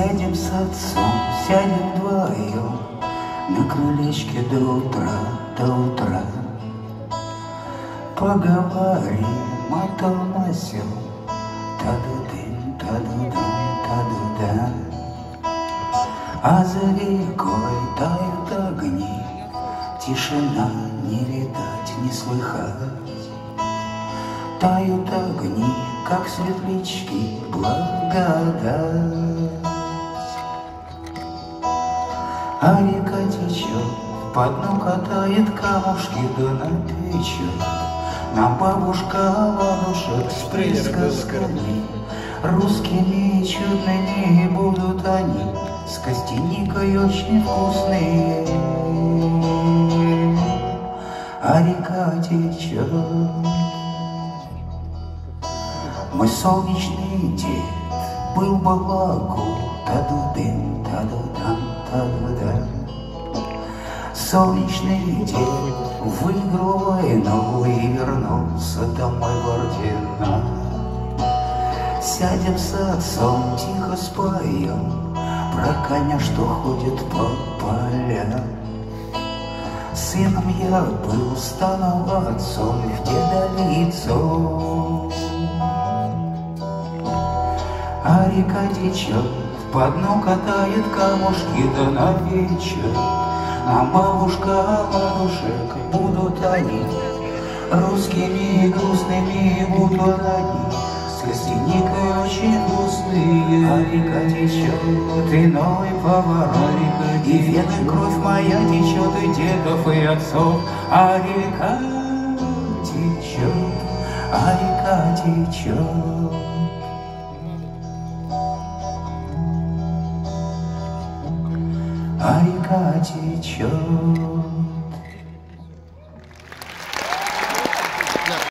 Сядем с отцом, сядем вдвоем на крылечке до утра. Поговорим о том о сём, та-да-дым, та-да-дым, та-да-да. А за рекой тают огни, тишина не видать, не слыхать. Тают огни, как светлячки, благодать. А река течет, по дну катает камушки, да напечет нам бабушка о ладушек с присказками. Русскими и чудными будут они, с костяникой очень вкусные. А река течет. Мой солнечный дед был балагу, та-ду-дым, та-ду-дам, та-ду-дам. Солнечный дед выиграл войну и вернулся домой в ордена. Сядем с отцом, тихо споем про коня, что ходит по полям. Сыном я был, стану отцом, в деда лицом. А река течет, по дну катает камушки, да навечет нам бабушка о ладушек будут они, русскими и грустными будут они, с костяникой очень вкусные. А река течет, иной поворот, а и вены кровь моя течет, и дедов, и отцов. А река течет, а река течет. А река течет.